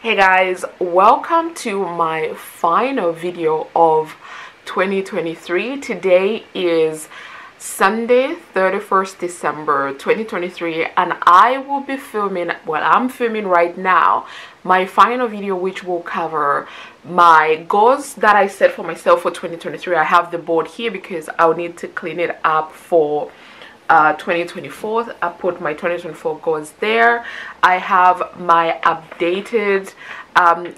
Hey guys, welcome to my final video of 2023. Today is Sunday, 31st December 2023, and I will be filming, well, I'm filming right now, my final video, which will cover my goals that I set for myself for 2023. I have the board here because I'll need to clean it up for 2024. I put my 2024 goals there. I have my updated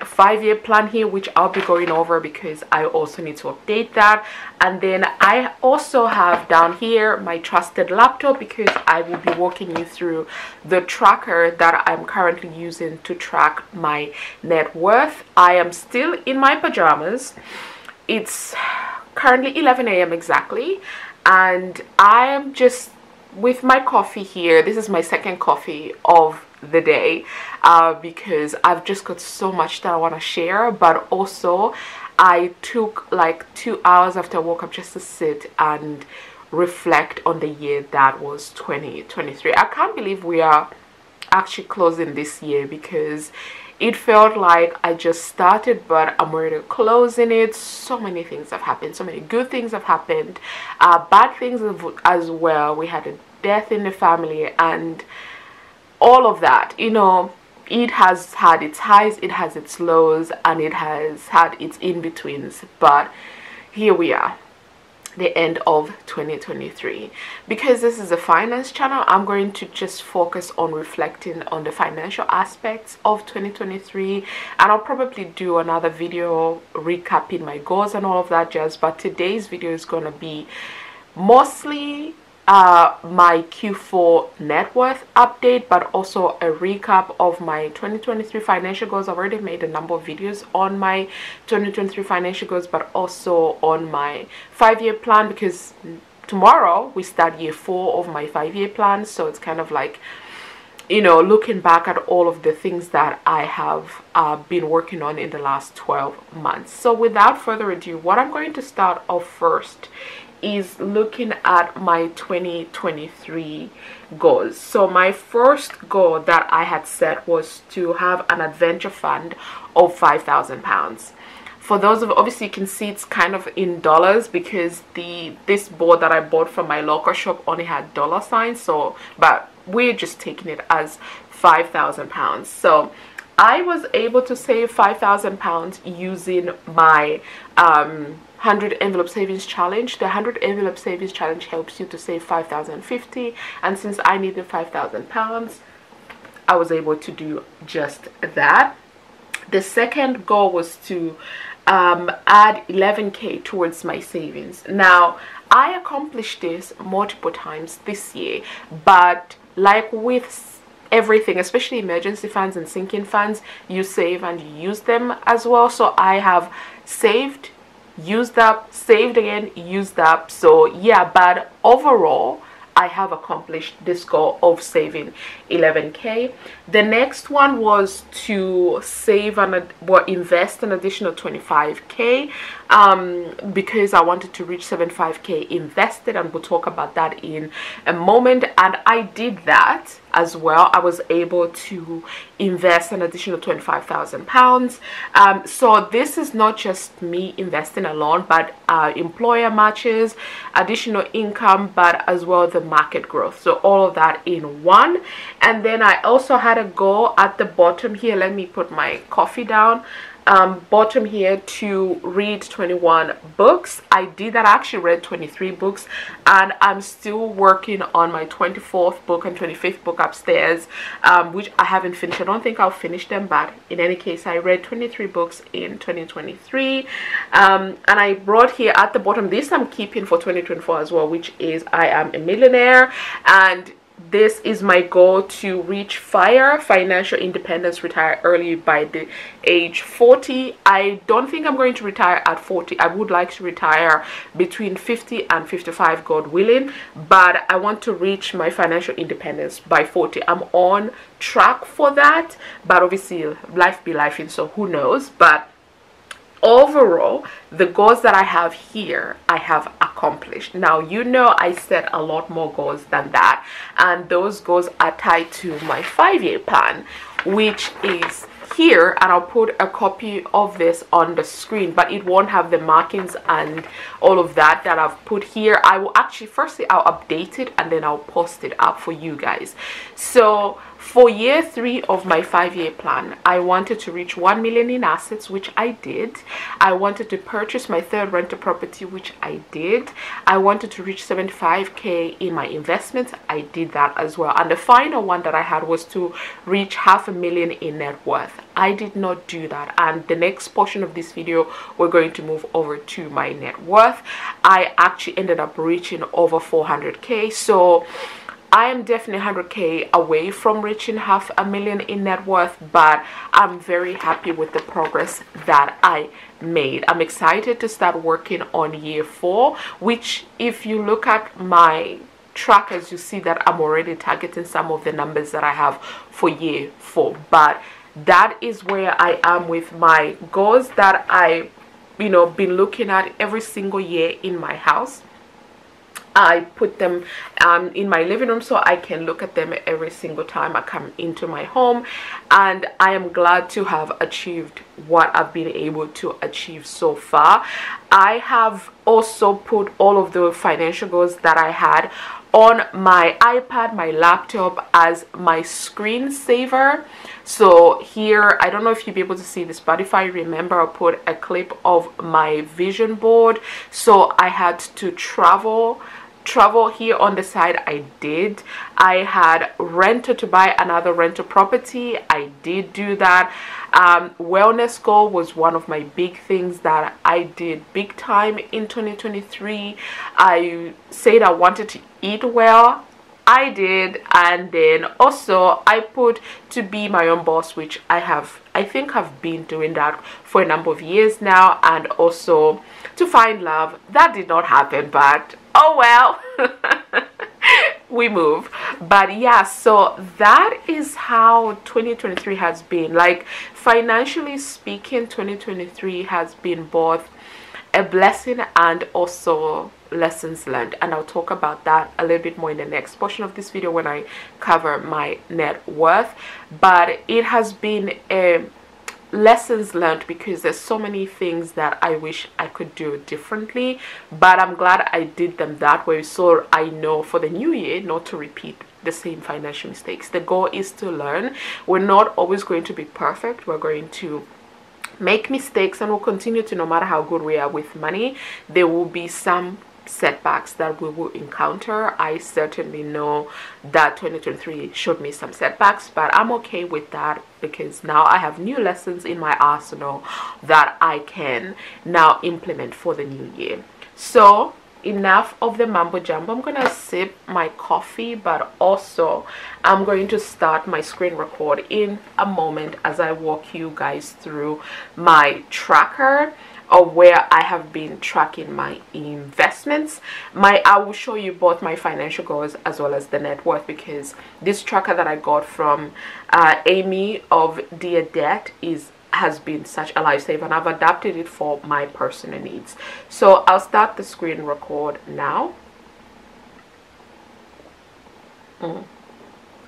five-year plan here, which I'll be going over because I also need to update that. And then I also have down here my trusted laptop, because I will be walking you through the tracker that I'm currently using to track my net worth. I am still in my pajamas. It's currently 11 a.m. exactly, and I am just with my coffee here. This is my second coffee of the day because I've just got so much that I want to share, but also I took like 2 hours after I woke up just to sit and reflect on the year that was 2023. I can't believe we are actually closing this year, because it felt like I just started, but I'm already closing it. So many things have happened. So many good things have happened. Bad things as well. We had a death in the family and all of that. You know, it has had its highs, it has its lows, and it has had its in-betweens. But here we are, the end of 2023. Because this is a finance channel, I'm going to just focus on reflecting on the financial aspects of 2023, and I'll probably do another video recapping my goals and all of that jazz. But today's video is going to be mostly my Q4 net worth update, but also a recap of my 2023 financial goals. I've already made a number of videos on my 2023 financial goals, but also on my five-year plan, because tomorrow we start year 4 of my five-year plan. So it's kind of like, you know, looking back at all of the things that I have been working on in the last 12 months. So without further ado, what I'm going to start off first is looking at my 2023 goals. So my first goal that I had set was to have an adventure fund of £5,000. For those of, obviously you can see it's kind of in dollars, because this board that I bought from my local shop only had dollar signs, so but we're just taking it as £5,000. So I was able to save £5,000 using my 100 envelope savings challenge. The 100 envelope savings challenge helps you to save £5,050, and since I needed £5,000, I was able to do just that. The second goal was to add 11k towards my savings. Now, I accomplished this multiple times this year, but like with everything, especially emergency funds and sinking funds, you save and you use them as well. So I have saved, used up, saved again, used up. So yeah, but overall I have accomplished this goal of saving 11k. The next one was to save and invest an additional 25k because I wanted to reach 75k invested, and we'll talk about that in a moment. And I did that as well. I was able to invest an additional £25,000. So this is not just me investing alone, but employer matches, additional income, but as well the market growth. So all of that in one. And then I also had a goal at the bottom here. Let me put my coffee down. Bottom here, to read 21 books. I did that. I actually read 23 books, and I'm still working on my 24th book and 25th book upstairs, which I haven't finished. I don't think I'll finish them, but in any case, I read 23 books in 2023. And I brought here at the bottom, this I'm keeping for 2024 as well, which is I am a millionaire. And this is my goal, to reach FIRE, financial independence, retire early by the age 40. I don't think I'm going to retire at 40. I would like to retire between 50 and 55, God willing, but I want to reach my financial independence by 40. I'm on track for that, but obviously life be life, so who knows. But overall, the goals that I have here, I have accomplished. Now, you know, I set a lot more goals than that, and those goals are tied to my five-year plan, which is here, and I'll put a copy of this on the screen, but it won't have the markings and all of that that I've put here. I will actually, firstly, I'll update it and then I'll post it up for you guys. So for year 3 of my 5-year plan, I wanted to reach 1 million in assets, which I did. I wanted to purchase my third rental property, which I did. I wanted to reach 75k in my investments. I did that as well. And the final one that I had was to reach 500,000 in net worth. I did not do that, and the next portion of this video we're going to move over to my net worth. I actually ended up reaching over 400k, so I am definitely 100k away from reaching 500,000 in net worth, but I'm very happy with the progress that I made. I'm excited to start working on year 4, which if you look at my trackers, you see that I'm already targeting some of the numbers that I have for year 4. But that is where I am with my goals that I, you know, been looking at every single year in my house. I put them in my living room so I can look at them every single time I come into my home, and I am glad to have achieved what I've been able to achieve so far. I have also put all of the financial goals that I had on my iPad, my laptop, as my screensaver. So here, I don't know if you'll be able to see this, but if I remember, I'll put a clip of my vision board. So I had to travel here on the side. I did. I had rented to buy another rental property. I did do that. Wellness goal was one of my big things that I did big time in 2023. I said I wanted to eat well. I did. And then also I put to be my own boss, which I have, I think I've been doing that for a number of years now. And also to find love. That did not happen, but oh well. We move. But yeah, so that is how 2023 has been. Like, financially speaking, 2023 has been both a blessing and also lessons learned, and I'll talk about that a little bit more in the next portion of this video when I cover my net worth. But it has been a lessons learned because there's so many things that I wish I could do differently, but I'm glad I did them that way, so I know for the new year not to repeat the same financial mistakes. The goal is to learn. We're not always going to be perfect. We're going to make mistakes, and we'll continue to, no matter how good we are with money, there will be some setbacks that we will encounter. I certainly know that 2023 showed me some setbacks, but I'm okay with that because now I have new lessons in my arsenal that I can now implement for the new year. So enough of the mumbo jumbo. I'm gonna sip my coffee, but also I'm going to start my screen record in a moment as I walk you guys through my tracker of where I have been tracking my investments. I will show you both my financial goals as well as the net worth, because this tracker that I got from Amy of Dear Debt has been such a lifesaver, and I've adapted it for my personal needs. So I'll start the screen record now.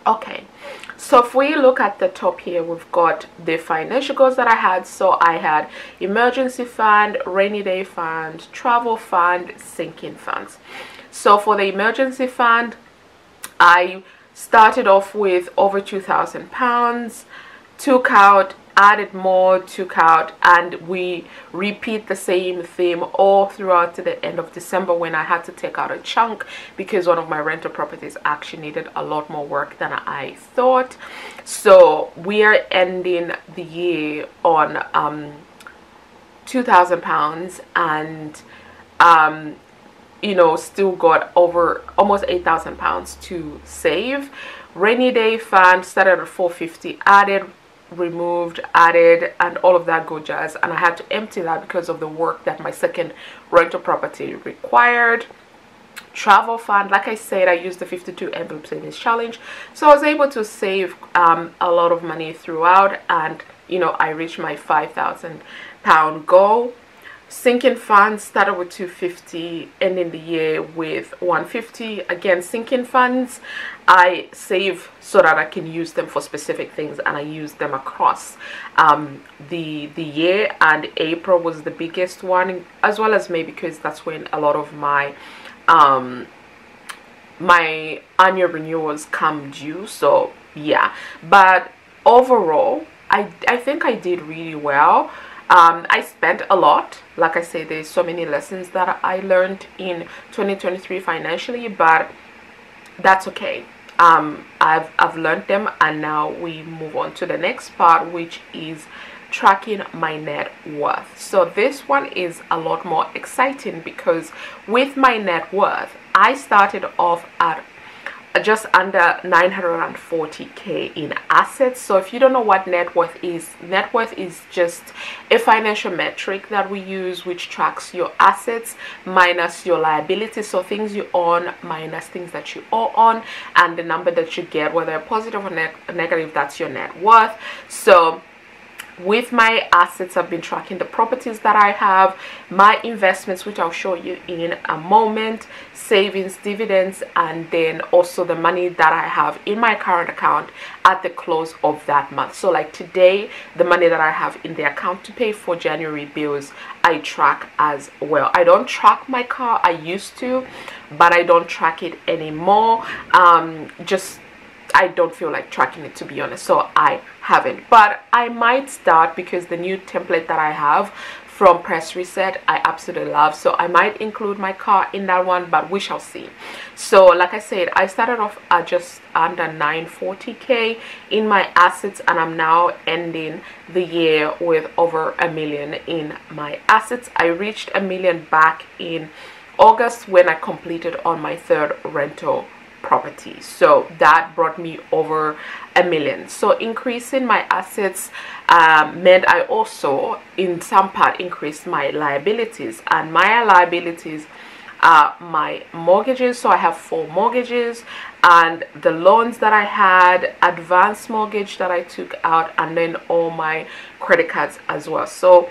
Okay, so if we look at the top here, we've got the financial goals that I had. So I had emergency fund, rainy day fund, travel fund, sinking funds. So for the emergency fund, I started off with over £2,000, took out, added more, took out, and we repeat the same theme all throughout to the end of December, when I had to take out a chunk because one of my rental properties actually needed a lot more work than I thought. So we are ending the year on £2,000, and you know, still got over almost £8,000 to save. Rainy day fund started at 450, added, removed, added, and all of that good jazz, and I had to empty that because of the work that my second rental property required. Travel fund, like I said, I used the 52 envelope savings challenge, so I was able to save a lot of money throughout, and you know, I reached my £5,000 goal. Sinking funds started with 250, ending the year with 150. Again, sinking funds, I save so that I can use them for specific things, and I use them across the year. And April was the biggest one, as well as maybe because that's when a lot of my my annual renewals come due. So yeah, but overall, I think I did really well. I spent a lot. Like I say, there's so many lessons that I learned in 2023 financially, but that's okay. I've learned them, and now we move on to the next part, which is tracking my net worth. So this one is a lot more exciting because with my net worth, I started off at just under 940k in assets. So if you don't know what net worth is just a financial metric that we use, which tracks your assets minus your liabilities, so things you own minus things that you owe on, and the number that you get, whether positive or negative, that's your net worth. So with my assets, I've been tracking the properties that I have, my investments, which I'll show you in a moment, savings, dividends, and then also the money that I have in my current account at the close of that month. So like today, the money that I have in the account to pay for January bills, I track as well. I don't track my car. I used to, but I don't track it anymore. I don't feel like tracking it, to be honest, so I haven't, but I might start because the new template that I have from Press Reset, I absolutely love, so I might include my car in that one, but we shall see. So like I said, I started off at just under 940k in my assets, and I'm now ending the year with over $1 million in my assets. I reached $1 million back in August when I completed on my third rental property, so that brought me over $1 million. So increasing my assets meant I also in some part increased my liabilities, and my liabilities are my mortgages. So I have 4 mortgages, and the loans that I had, advanced mortgage that I took out, and then all my credit cards as well. So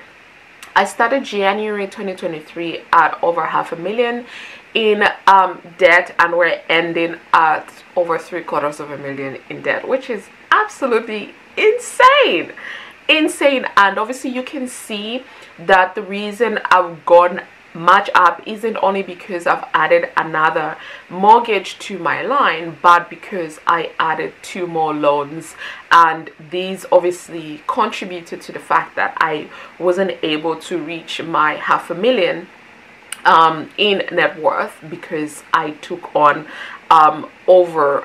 I started January 2023 at over $500,000 in debt, and we're ending at over $750,000 in debt, which is absolutely insane. And obviously you can see that the reason I've gone much up isn't only because I've added another mortgage to my line, but because I added 2 more loans, and these obviously contributed to the fact that I wasn't able to reach my $500,000 in net worth, because I took on over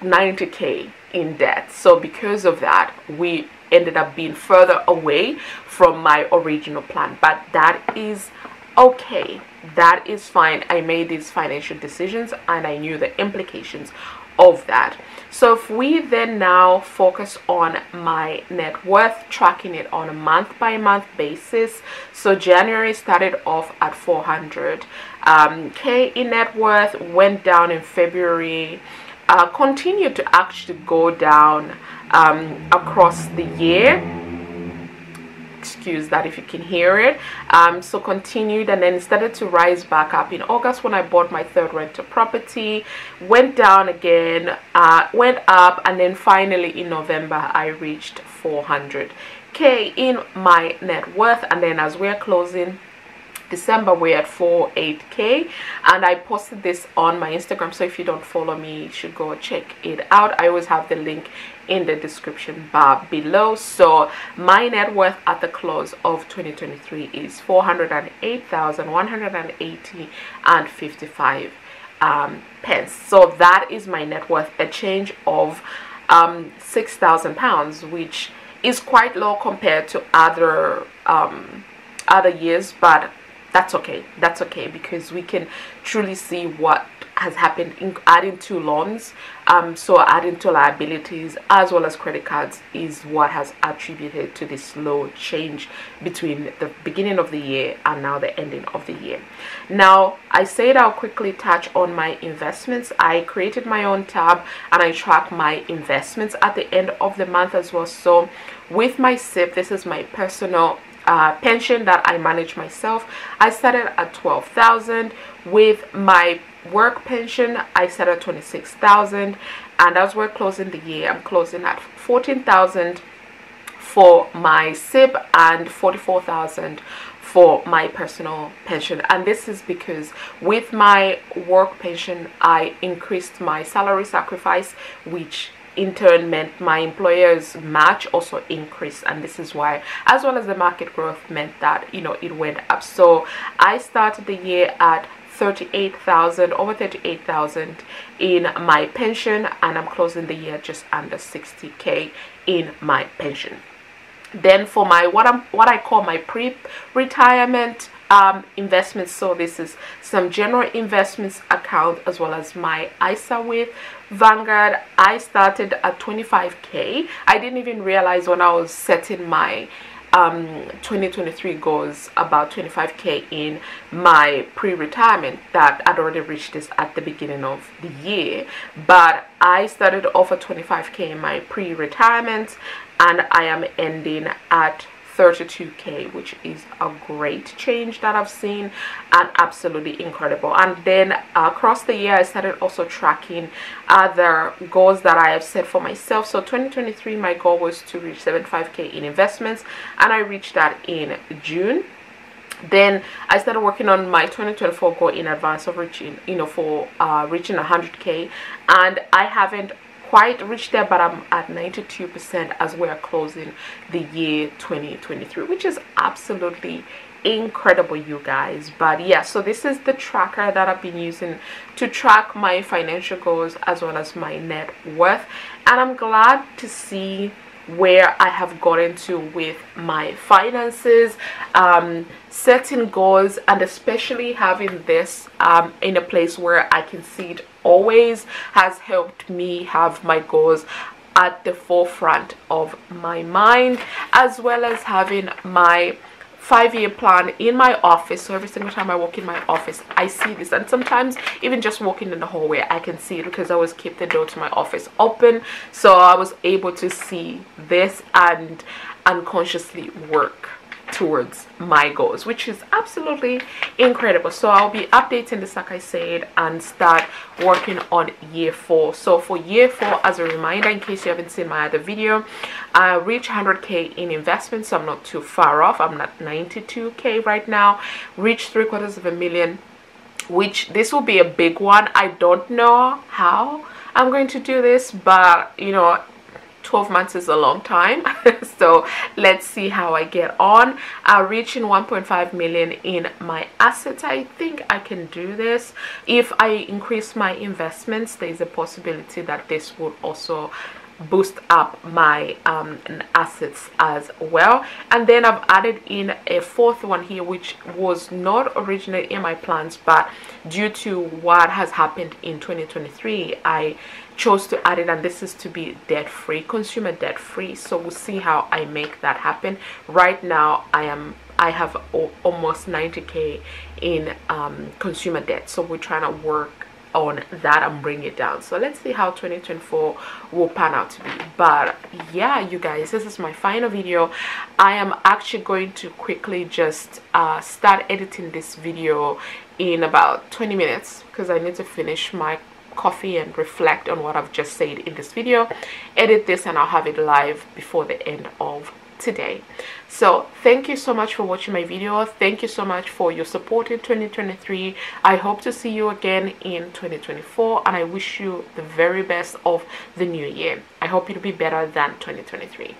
90k in debt. So because of that, we ended up being further away from my original plan, but that is okay, that is fine. I made these financial decisions, and I knew the implications of that. So if we then now focus on my net worth, tracking it on a month by month basis, so January started off at 400k in net worth, went down in February, continued to actually go down across the year. Excuse that if you can hear it. So continued, and then started to rise back up in August when I bought my third rental property, went down again, went up, and then finally in November I reached 400k in my net worth. And then as we're closing December, we're at 408k, and I posted this on my Instagram, so if you don't follow me, you should go check it out. I always have the link in the description bar below. So my net worth at the close of 2023 is $408,180.55 pence. So that is my net worth, a change of £6,000, which is quite low compared to other years, but that's okay, that's okay, because we can truly see what has happened in adding 2 loans, so adding 2 liabilities as well as credit cards is what has attributed to this slow change between the beginning of the year and now the ending of the year. Now I said I'll quickly touch on my investments. I created my own tab, and I track my investments at the end of the month as well. So with my SIP, this is my personal pension that I manage myself, I started at $12,000. With my work pension, I started at $26,000, and as we're closing the year, I'm closing at $14,000 for my SIP and $44,000 for my personal pension. And this is because with my work pension, I increased my salary sacrifice, which in turn meant my employer's match also increased, and this is why, as well as the market growth, meant that, you know, it went up. So I started the year at $38,000, over $38,000 in my pension, and I'm closing the year just under $60K in my pension. Then for my what I call my pre-retirement investments, so this is some general investments account as well as my ISA with Vanguard, I started at $25K. I didn't even realize when I was setting my 2023 goals about $25K in my pre-retirement that I'd already reached this at the beginning of the year, but I started off at $25K in my pre-retirement and I am ending at $32K, which is a great change that I've seen and absolutely incredible. And then across the year, I started also tracking other goals that I have set for myself. So 2023, my goal was to reach $75K in investments, and I reached that in June. Then I started working on my 2024 goal in advance of reaching, you know, for reaching $100K, and I haven't quite reached there, but I'm at 92% as we're closing the year 2023, which is absolutely incredible, you guys. But yeah, so this is the tracker that I've been using to track my financial goals as well as my net worth, and I'm glad to see where I have gotten to with my finances, setting goals, and especially having this in a place where I can see it always has helped me have my goals at the forefront of my mind, as well as having my five-year plan in my office. So every single time I walk in my office, I see this, and sometimes even just walking in the hallway, I can see it because I always keep the door to my office open, so I was able to see this and unconsciously work towards my goals, which is absolutely incredible. So I'll be updating this, like I said, and start working on year four. So for year four, as a reminder, in case you haven't seen my other video, I reached $100K in investments, so I'm not too far off. I'm at $92K right now. Reached $750,000, which this will be a big one. I don't know how I'm going to do this, but you know, 12 months is a long time so let's see how I get on. Reaching 1.5 million in my assets, I think I can do this. If I increase my investments, there's a possibility that this would also boost up my assets as well. And then I've added in a fourth one here, which was not originally in my plans, but due to what has happened in 2023, I chose to add it, and this is to be debt-free, consumer debt-free. So we'll see how I make that happen. Right now I have almost $90K in consumer debt, so we're trying to work on that and bring it down. So let's see how 2024 will pan out to be. But yeah, you guys, this is my final video. I am actually going to quickly just start editing this video in about 20 minutes because I need to finish my coffee and reflect on what I've just said in this video, edit this, and I'll have it live before the end of today. So thank you so much for watching my video. Thank you so much for your support in 2023. I hope to see you again in 2024, and I wish you the very best of the new year. I hope it'll be better than 2023.